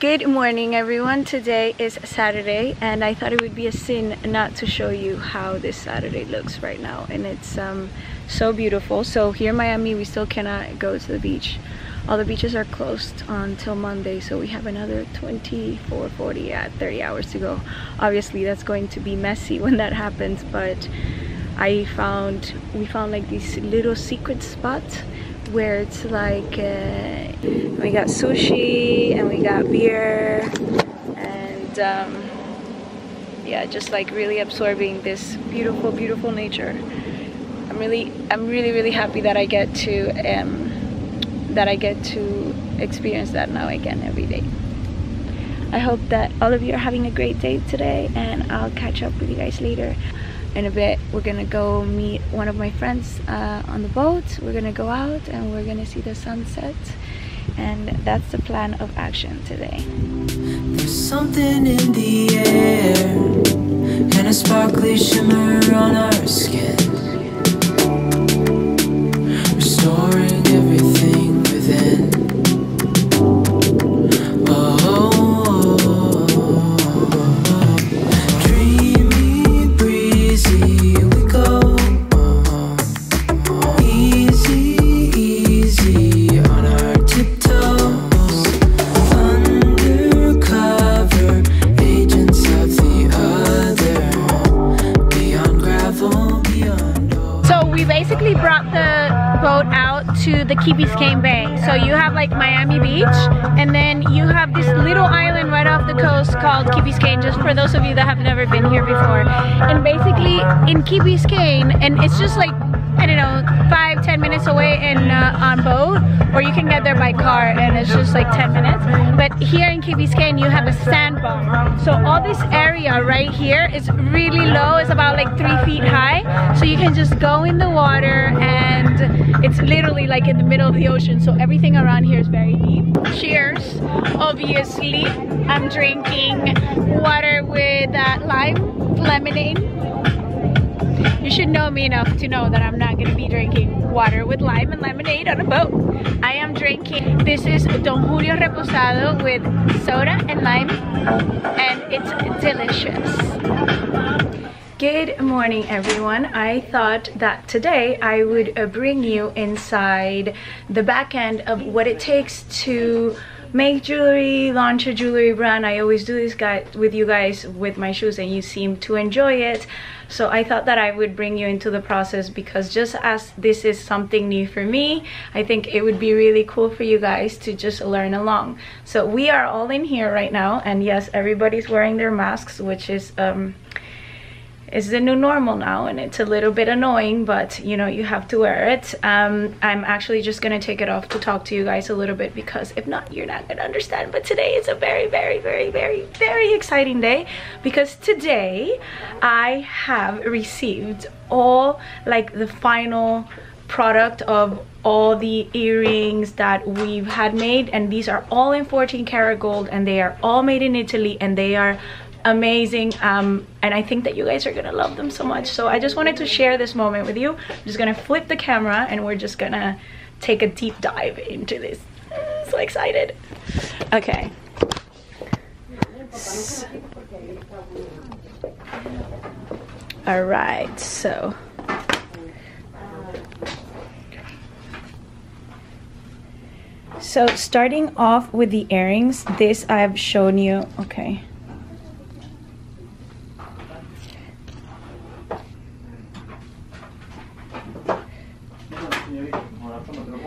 Good morning everyone. Today is Saturday and I thought it would be a sin not to show you how this Saturday looks right now, and it's so beautiful. So here in Miami we still cannot go to the beach. All the beaches are closed until Monday, so we have another 24, 40, 30 hours to go. Obviously that's going to be messy when that happens, but we found like these little secret spots where it's like we got sushi and we got beer and yeah, just like really absorbing this beautiful nature. I'm really happy that I get to experience that now again every day. I hope that all of you are having a great day today, and I'll catch up with you guys later. In a bit we're gonna go meet one of my friends on the boat. We're gonna go out and we're gonna see the sunset, and that's the plan of action today. There's something in the air, kind of sparkly shimmer on our skin, restoring everything within. To the Key Biscayne Bay. So you have like Miami Beach, and then you have this little island right off the coast called Key Biscayne, just for those of you that have never been here before. And basically in Key Biscayne, and it's just like, I don't know, 5-10 minutes away in, on boat, or you can get there by car and it's just like 10 minutes. But here in Key Biscayne you have a sandbar. So all this area right here is really low, it's about like 3 feet high. So you can just go in the water, and it's literally like in the middle of the ocean. So everything around here is very deep. Cheers. Obviously I'm drinking water with lime lemonade. You should know me enough to know that I'm not going to be drinking water with lime and lemonade on a boat. I am drinking, this is Don Julio Reposado with soda and lime, and it's delicious. Good morning everyone. I thought that today I would bring you inside the back end of what it takes to make jewelry, launch a jewelry brand. I always do this with you guys with my shoes, and you seem to enjoy it. So I thought that I would bring you into the process, because just as this is something new for me, I think it would be really cool for you guys to just learn along. So we are all in here right now, and yes, everybody's wearing their masks, which is it's the new normal now, and it's a little bit annoying, but you know, you have to wear it. I'm actually just gonna take it off to talk to you guys a little bit, because if not, you're not gonna understand. But today is a very, very exciting day, because today I have received all like the final product of all the earrings that we've had made, and these are all in 14 karat gold, and they are all made in Italy, and they are amazing, and I think that you guys are gonna love them so much. So I just wanted to share this moment with you. I'm just gonna flip the camera and we're just gonna take a deep dive into this. I'm so excited. Okay, all right, so starting off with the earrings, this I've shown you. Okay,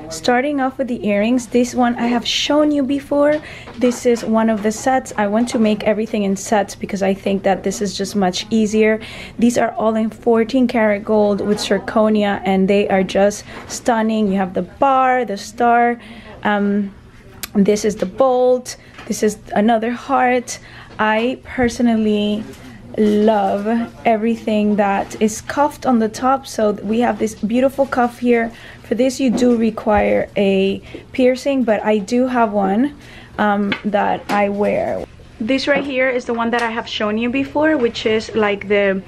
starting off with the earrings, this one I have shown you before. This is one of the sets. I want to make everything in sets because I think that this is just much easier. These are all in 14 karat gold with zirconia, and they are just stunning. You have the bar, the star, this is the bolt, this is another heart. I personally love everything that is cuffed on the top, so we have this beautiful cuff here. For this you do require a piercing, but I do have one that I wear. This right here is the one that I have shown you before, which is like the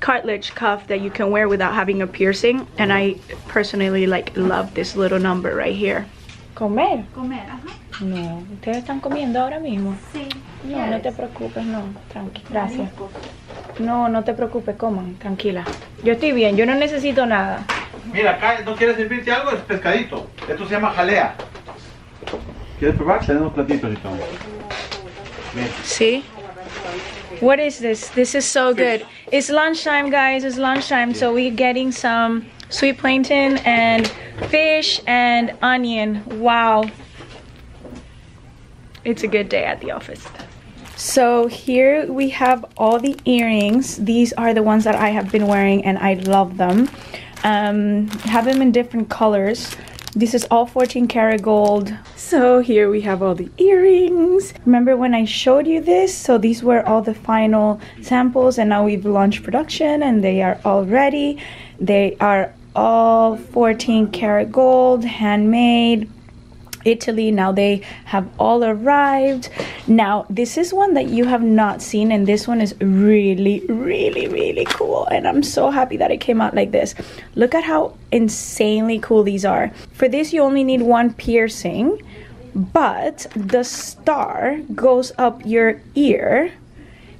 cartilage cuff that you can wear without having a piercing, and I personally like love this little number right here. ¿Comer? Comer, ajá. No, ustedes están comiendo ahora mismo. Sí. No, no te preocupes, no, tranqui, gracias. No, no te preocupes, coman, tranquila. Yo estoy bien, yo no necesito nada. Mira, acá no quieres servirte algo, es pescadito. Esto se llama jalea. ¿Quieres probar? Tenemos platitos y todo. Sí. What is this? This is so good. It's lunchtime, guys. It's lunchtime, so we're getting some sweet plantain and fish and onion. Wow. It's a good day at the office. So here we have all the earrings. These are the ones that I have been wearing and I love them. Have them in different colors. This is all 14 karat gold. So here we have all the earrings. Remember when I showed you this? So these were all the final samples and now we've launched production and they are all ready. They are all 14 karat gold, handmade. Italy. Now they have all arrived. Now this is one that you have not seen and this one is really cool and I'm so happy that it came out like this. Look at how insanely cool these are. For this you only need one piercing, but the star goes up your ear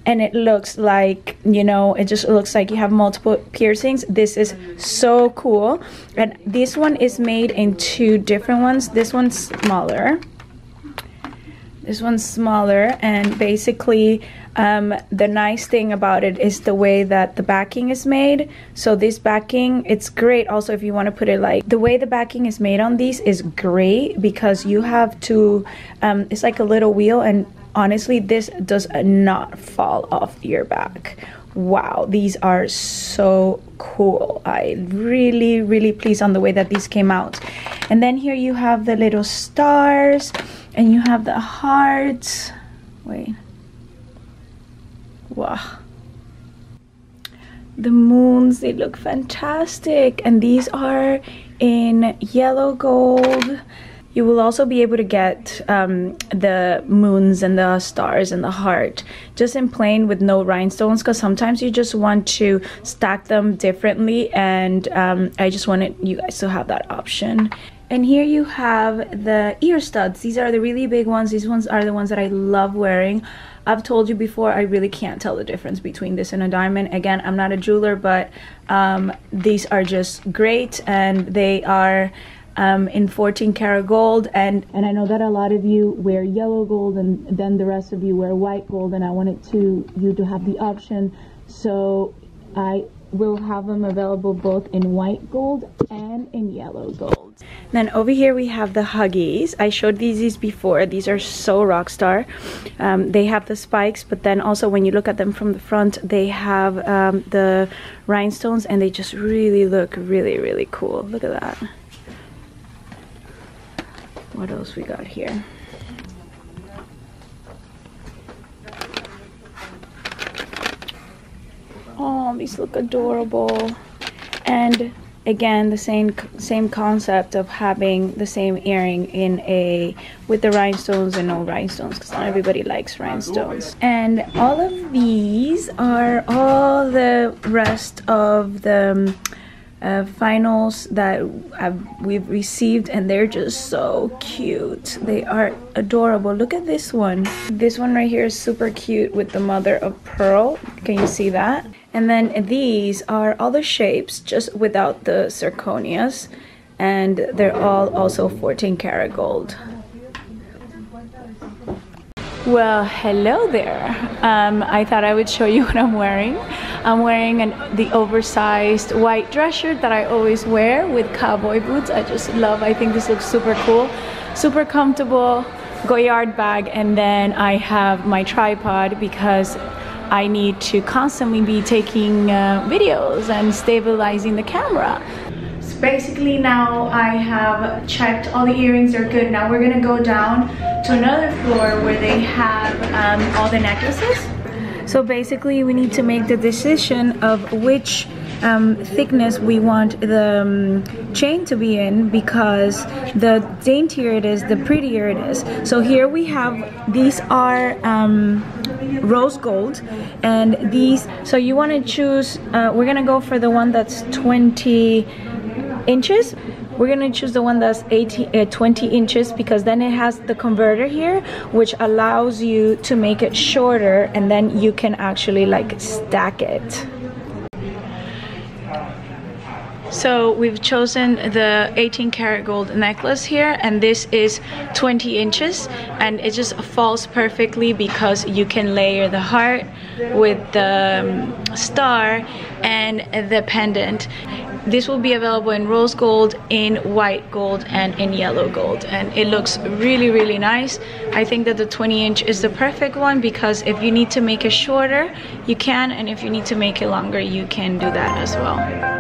and it looks like, you know, it just looks like you have multiple piercings. This is so cool. And this one is made in two different ones. This one's smaller. This one's smaller. And basically, the nice thing about it is the way that the backing is made. So this backing, it's great also if you want to put it like, the way the backing is made on these is great because you have to, it's like a little wheel and honestly, this does not fall off your back. Wow, these are so cool. I'm really pleased on the way that these came out. And then here you have the little stars and you have the hearts. Wait. Wow. The moons, they look fantastic. And these are in yellow gold. You will also be able to get the moons and the stars and the heart just in plain with no rhinestones because sometimes you just want to stack them differently and I just wanted you guys to have that option. And here you have the ear studs. These are the really big ones. These ones are the ones that I love wearing. I've told you before, I really can't tell the difference between this and a diamond. Again, I'm not a jeweler, but these are just great and they are in 14 karat gold and I know that a lot of you wear yellow gold and then the rest of you wear white gold and I wanted you to have the option, so I will have them available both in white gold and in yellow gold. Then over here we have the huggies. I showed these before. These are so rock star. They have the spikes, but then also when you look at them from the front they have the rhinestones and they just really look really cool. Look at that. What else we got here? Oh, these look adorable. And again, the same concept of having the same earring in a with the rhinestones and no rhinestones because not everybody likes rhinestones. And all of these are all the rest of the finals that we've received and they're just so cute. They are adorable. Look at this one. This one right here is super cute with the mother of pearl. Can you see that? And then these are all the shapes just without the zirconias and they're all also 14 karat gold. Well, hello there. I thought I would show you what I'm wearing. I'm wearing the oversized white dress shirt that I always wear with cowboy boots. I just love, I think this looks super cool, super comfortable, Goyard bag, and then I have my tripod because I need to constantly be taking videos and stabilizing the camera. So basically now I have checked all the earrings are good. Now we're gonna go down to another floor where they have all the necklaces. So basically we need to make the decision of which thickness we want the chain to be in because the daintier it is, the prettier it is. So here we have, these are rose gold and these, so you want to choose, we're gonna go for the one that's 20 inches. We're gonna choose the one that's 20 inches because then it has the converter here, which allows you to make it shorter and then you can actually like stack it. So we've chosen the 18 karat gold necklace here, and this is 20 inches and it just falls perfectly because you can layer the heart with the star and the pendant. This will be available in rose gold, in white gold, and in yellow gold, and it looks really, really nice. I think that the 20 inch is the perfect one because if you need to make it shorter, you can, and if you need to make it longer, you can do that as well.